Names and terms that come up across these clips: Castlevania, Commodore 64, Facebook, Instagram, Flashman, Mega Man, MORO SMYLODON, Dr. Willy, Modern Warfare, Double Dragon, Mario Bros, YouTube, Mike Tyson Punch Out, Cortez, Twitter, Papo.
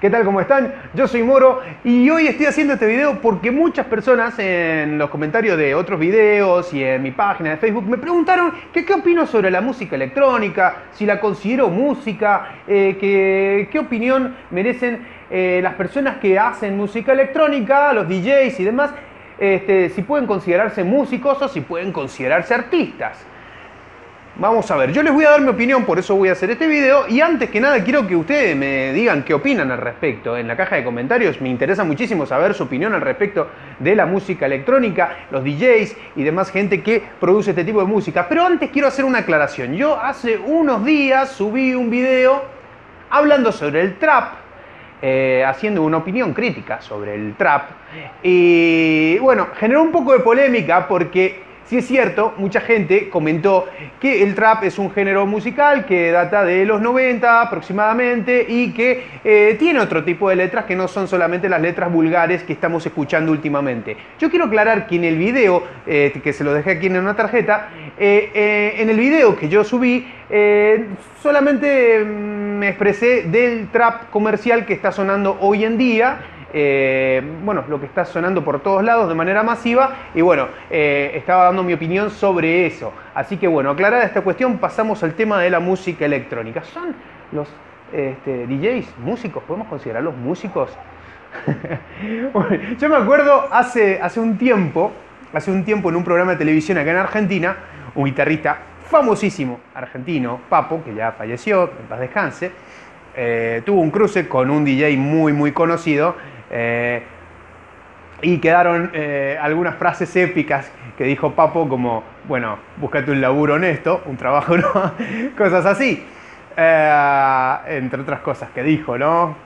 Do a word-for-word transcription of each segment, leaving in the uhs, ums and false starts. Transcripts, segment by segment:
¿Qué tal? ¿Cómo están? Yo soy Moro y hoy estoy haciendo este video porque muchas personas en los comentarios de otros videos y en mi página de Facebook me preguntaron que qué opino sobre la música electrónica, si la considero música, eh, que, qué opinión merecen eh, las personas que hacen música electrónica, los D Js y demás, este, si pueden considerarse músicos o si pueden considerarse artistas. Vamos a ver, yo les voy a dar mi opinión, por eso voy a hacer este video. Y antes que nada quiero que ustedes me digan qué opinan al respecto en la caja de comentarios. Me interesa muchísimo saber su opinión al respecto de la música electrónica, los D Js y demás gente que produce este tipo de música. Pero antes quiero hacer una aclaración. Yo hace unos días subí un video hablando sobre el trap, eh, haciendo una opinión crítica sobre el trap. Y bueno, generó un poco de polémica porque... sí es cierto, mucha gente comentó que el trap es un género musical que data de los noventa aproximadamente y que eh, tiene otro tipo de letras que no son solamente las letras vulgares que estamos escuchando últimamente. Yo quiero aclarar que en el video, eh, que se lo dejé aquí en una tarjeta, eh, eh, en el video que yo subí eh, solamente me expresé del trap comercial que está sonando hoy en día. Eh, bueno, lo que está sonando por todos lados de manera masiva. Y bueno, eh, estaba dando mi opinión sobre eso. Así que bueno, aclarada esta cuestión, pasamos al tema de la música electrónica. ¿Son los este, D Js músicos? ¿Podemos considerarlos músicos? Bueno, yo me acuerdo hace, hace un tiempo Hace un tiempo en un programa de televisión acá en Argentina, un guitarrista famosísimo argentino, Papo, que ya falleció, en paz descanse, eh, tuvo un cruce con un D J muy muy conocido. Eh, y quedaron eh, algunas frases épicas que dijo Papo, como, bueno, búscate un laburo honesto, un trabajo, ¿no? Cosas así, eh, entre otras cosas que dijo, ¿no?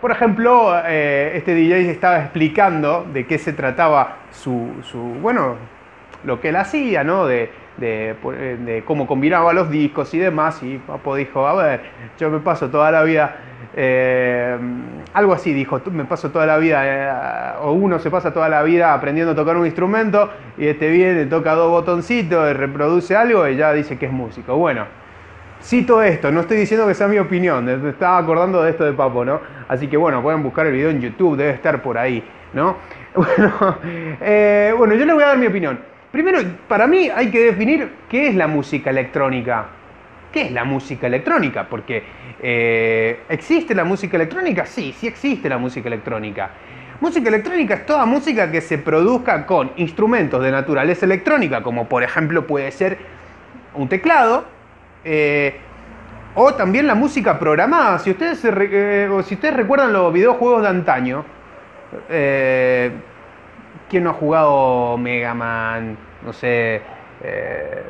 Por ejemplo, eh, este D J estaba explicando de qué se trataba su, su bueno, lo que él hacía, ¿no? De, de, de cómo combinaba los discos y demás, y Papo dijo, a ver, yo me paso toda la vida... Eh, algo así dijo, me paso toda la vida, eh, o uno se pasa toda la vida aprendiendo a tocar un instrumento y este viene, toca dos botoncitos y reproduce algo y ya dice que es músico. Bueno, cito esto, no estoy diciendo que sea mi opinión, me estaba acordando de esto de Papo, ¿no? Así que bueno, pueden buscar el video en YouTube, debe estar por ahí, ¿no? Bueno, eh, bueno, yo les voy a dar mi opinión. Primero, para mí hay que definir qué es la música electrónica. ¿Qué es la música electrónica? Porque eh, ¿existe la música electrónica? Sí, sí existe la música electrónica. Música electrónica es toda música que se produzca con instrumentos de naturaleza electrónica, como por ejemplo puede ser un teclado, eh, o también la música programada. Si ustedes, eh, o si ustedes recuerdan los videojuegos de antaño, eh, ¿quién no ha jugado Mega Man? No sé, eh,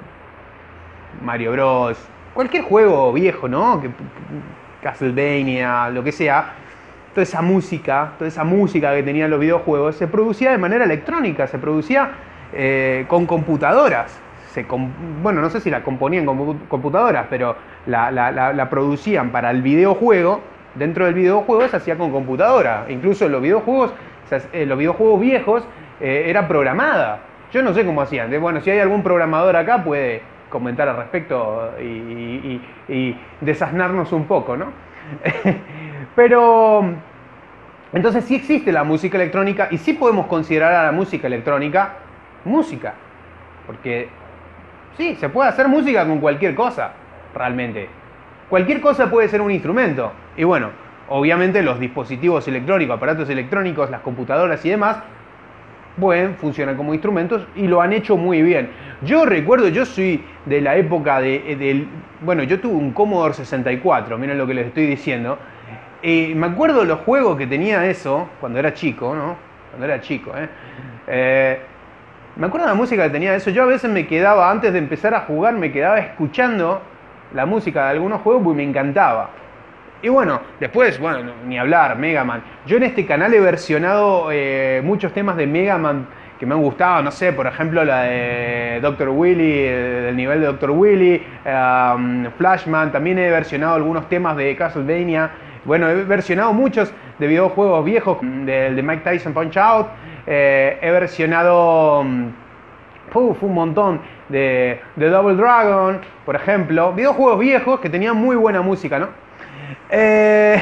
Mario Bros. Cualquier juego viejo, ¿no? Castlevania, lo que sea. Toda esa música, toda esa música que tenían los videojuegos se producía de manera electrónica, se producía eh, con computadoras. Se com bueno, no sé si la componían con computadoras, pero la, la, la, la producían para el videojuego. Dentro del videojuego se hacía con computadora. Incluso en los videojuegos, en los videojuegos viejos eh, era programada. Yo no sé cómo hacían. Bueno, si hay algún programador acá puede... comentar al respecto y, y, y desaznarnos un poco, ¿no? Pero entonces sí existe la música electrónica y sí podemos considerar a la música electrónica música, porque sí, se puede hacer música con cualquier cosa, realmente. Cualquier cosa puede ser un instrumento. Y bueno, obviamente los dispositivos electrónicos, aparatos electrónicos, las computadoras y demás... bueno, funcionan como instrumentos y lo han hecho muy bien. Yo recuerdo, yo soy de la época de, de... bueno, yo tuve un Commodore sesenta y cuatro, miren lo que les estoy diciendo. Eh, me acuerdo los juegos que tenía eso, cuando era chico, ¿no? Cuando era chico, ¿eh? eh me acuerdo la música que tenía eso. Yo a veces me quedaba, antes de empezar a jugar, me quedaba escuchando la música de algunos juegos porque me encantaba. Y bueno, después, bueno, ni hablar, Mega Man. Yo en este canal he versionado eh, muchos temas de Mega Man que me han gustado. No sé, por ejemplo, la de doctor Willy, del nivel de doctor Willy, um, Flashman. También he versionado algunos temas de Castlevania. Bueno, he versionado muchos de videojuegos viejos, del de Mike Tyson Punch Out. Eh, he versionado um, uf, un montón de, de Double Dragon, por ejemplo. Videojuegos viejos que tenían muy buena música, ¿no? Eh,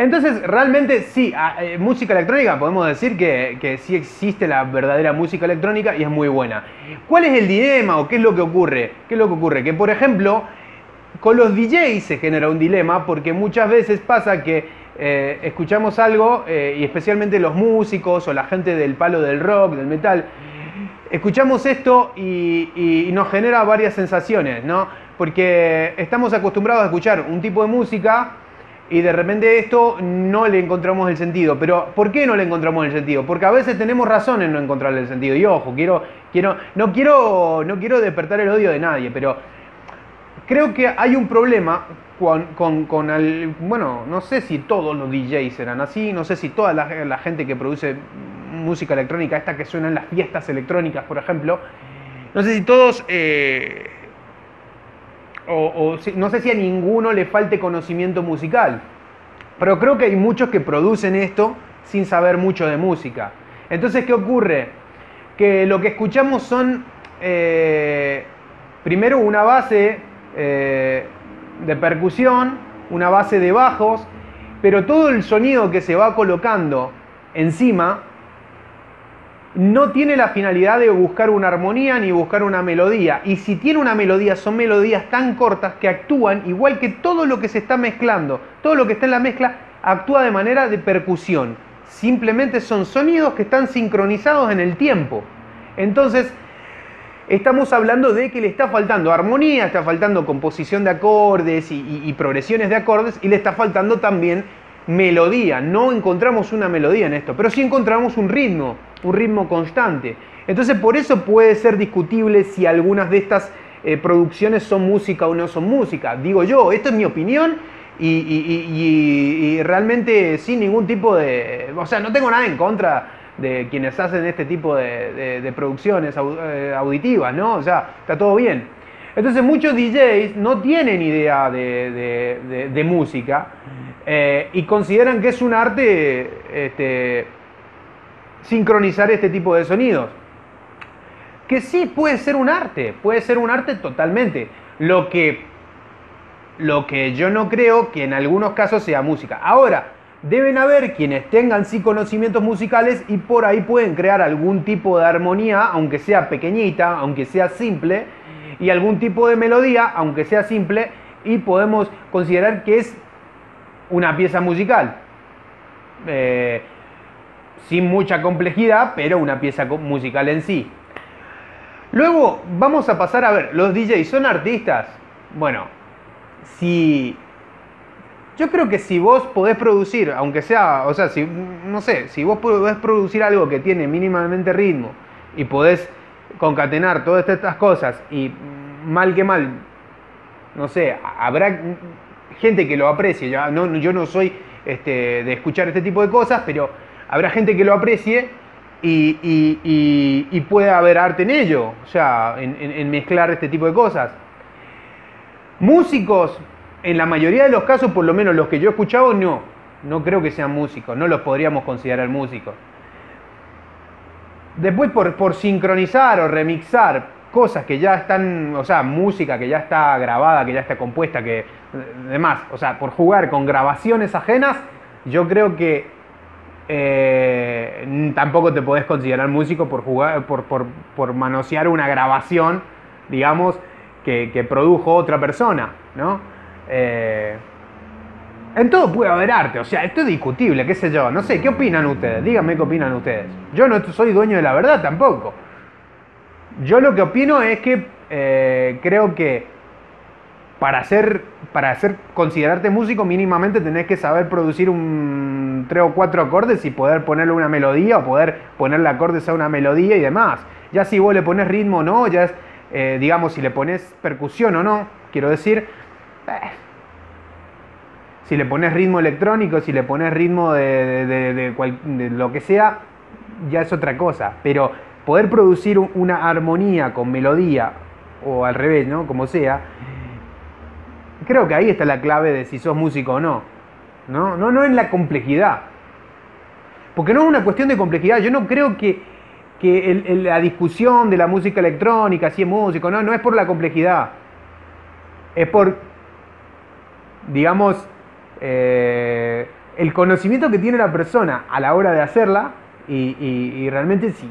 Entonces, realmente sí, eh, música electrónica, podemos decir que, que sí existe la verdadera música electrónica y es muy buena. ¿Cuál es el dilema o qué es lo que ocurre? ¿Qué es lo que ocurre? Que, por ejemplo, con los D Js se genera un dilema porque muchas veces pasa que eh, escuchamos algo, eh, y especialmente los músicos o la gente del palo del rock, del metal, escuchamos esto y, y, y nos genera varias sensaciones, ¿no? Porque estamos acostumbrados a escuchar un tipo de música y de repente esto no le encontramos el sentido. Pero ¿por qué no le encontramos el sentido? Porque a veces tenemos razón en no encontrarle el sentido. Y ojo, quiero, quiero, no, quiero, no quiero despertar el odio de nadie, pero creo que hay un problema con, con, con el, bueno, no sé si todos los D Js serán así, no sé si toda la, la gente que produce música electrónica, esta que suena en las fiestas electrónicas, por ejemplo, no sé si todos... Eh, O, o no sé si a ninguno le falte conocimiento musical, pero creo que hay muchos que producen esto sin saber mucho de música. Entonces, ¿qué ocurre? Que lo que escuchamos son, eh, primero, una base eh, de percusión, una base de bajos, pero todo el sonido que se va colocando encima no tiene la finalidad de buscar una armonía ni buscar una melodía. Y si tiene una melodía, son melodías tan cortas que actúan igual que todo lo que se está mezclando. Todo lo que está en la mezcla actúa de manera de percusión. Simplemente son sonidos que están sincronizados en el tiempo. Entonces, estamos hablando de que le está faltando armonía, está faltando composición de acordes y, y, y progresiones de acordes, y le está faltando también melodía. No encontramos una melodía en esto, pero sí encontramos un ritmo. Un ritmo constante. Entonces, por eso puede ser discutible si algunas de estas eh, producciones son música o no son música. Digo yo, esto es mi opinión y, y, y, y realmente sin ningún tipo de... O sea, no tengo nada en contra de quienes hacen este tipo de, de, de producciones auditivas, ¿no? O sea, está todo bien. Entonces, muchos D Js no tienen idea de, de, de, de música eh, y consideran que es un arte... Este, sincronizar este tipo de sonidos, que sí puede ser un arte, puede ser un arte totalmente. Lo que, lo que yo no creo que en algunos casos sea música. Ahora, deben haber quienes tengan sí conocimientos musicales y por ahí pueden crear algún tipo de armonía, aunque sea pequeñita, aunque sea simple, y algún tipo de melodía, aunque sea simple, y podemos considerar que es una pieza musical. Eh, sin mucha complejidad, pero una pieza musical en sí. Luego vamos a pasar a ver, ¿los D Js son artistas? Bueno, si... yo creo que si vos podés producir, aunque sea, o sea, si, no sé, si vos podés producir algo que tiene mínimamente ritmo y podés concatenar todas estas cosas y mal que mal, no sé, habrá gente que lo aprecie, ya, no, yo no soy este, de escuchar este tipo de cosas, pero... habrá gente que lo aprecie y, y, y, y puede haber arte en ello, o sea, en, en, en mezclar este tipo de cosas. Músicos, en la mayoría de los casos, por lo menos los que yo he escuchado, no. No creo que sean músicos, no los podríamos considerar músicos. Después, por, por sincronizar o remixar cosas que ya están, o sea, música que ya está grabada, que ya está compuesta, que demás, o sea, por jugar con grabaciones ajenas, yo creo que... Eh, tampoco te podés considerar músico por, jugar, por, por, por manosear una grabación, digamos, que, que produjo otra persona, ¿no? Eh, en todo puede haber arte, o sea, esto es discutible, qué sé yo, no sé, ¿qué opinan ustedes? Díganme qué opinan ustedes. Yo no soy dueño de la verdad tampoco. Yo lo que opino es que eh, creo que para ser, para ser, considerarte músico mínimamente tenés que saber producir un... tres o cuatro acordes y poder ponerle una melodía o poder ponerle acordes a una melodía y demás. Ya si vos le pones ritmo o no, ya es, eh, digamos, si le pones percusión o no, quiero decir, eh, si le pones ritmo electrónico, si le pones ritmo de, de, de, de, cual, de lo que sea, ya es otra cosa. Pero poder producir una armonía con melodía o al revés, ¿no? Como sea, creo que ahí está la clave de si sos músico o no. No, no, no en la complejidad. Porque no es una cuestión de complejidad. Yo no creo que, que el, el, la discusión de la música electrónica, si es músico, no, no es por la complejidad. Es por, digamos, eh, el conocimiento que tiene la persona a la hora de hacerla y, y, y realmente si,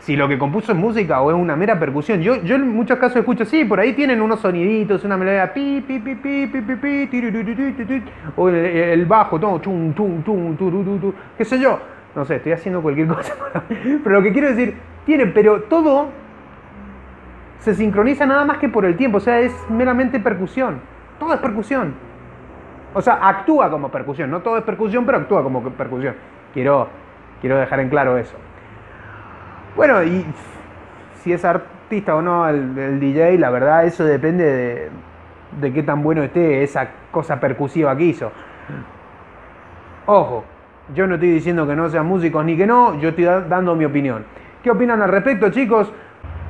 si lo que compuso es música o es una mera percusión. Yo, yo en muchos casos escucho, sí, por ahí tienen unos soniditos, una melodía pi, pi, pi, pi, pi, pi, pi, tirurururururur, o el, el bajo, todo, chum, chum, chum, tururururur, qué sé yo. No sé, estoy haciendo cualquier cosa. Pero lo que quiero decir, tiene, pero todo se sincroniza nada más que por el tiempo. O sea, es meramente percusión. Todo es percusión. O sea, actúa como percusión. No todo es percusión, pero actúa como percusión. Quiero, quiero dejar en claro eso. Bueno, y si es artista o no el, el D J, la verdad, eso depende de, de qué tan bueno esté esa cosa percusiva que hizo. Ojo. Yo no estoy diciendo que no sean músicos ni que no, yo estoy dando mi opinión. ¿Qué opinan al respecto, chicos?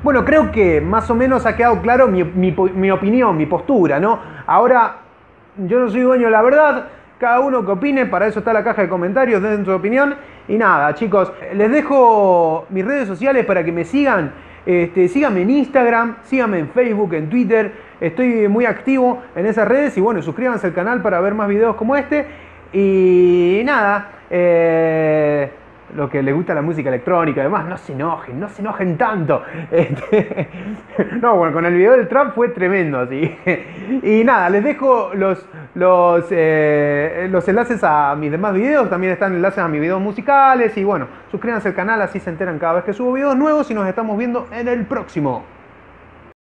Bueno, creo que más o menos ha quedado claro mi, mi, mi opinión, mi postura, ¿no? Ahora, yo no soy dueño de la verdad, cada uno que opine, para eso está la caja de comentarios, den su opinión. Y nada, chicos, les dejo mis redes sociales para que me sigan. Este, síganme en Instagram, síganme en Facebook, en Twitter. Estoy muy activo en esas redes y bueno, suscríbanse al canal para ver más videos como este. Y nada... Eh, lo que les gusta la música electrónica, además, no se enojen, no se enojen tanto. Este, no, bueno, con el video del Trump fue tremendo, así. Y nada, les dejo los, los, eh, los enlaces a mis demás videos, también están enlaces a mis videos musicales y bueno, suscríbanse al canal, así se enteran cada vez que subo videos nuevos y nos estamos viendo en el próximo.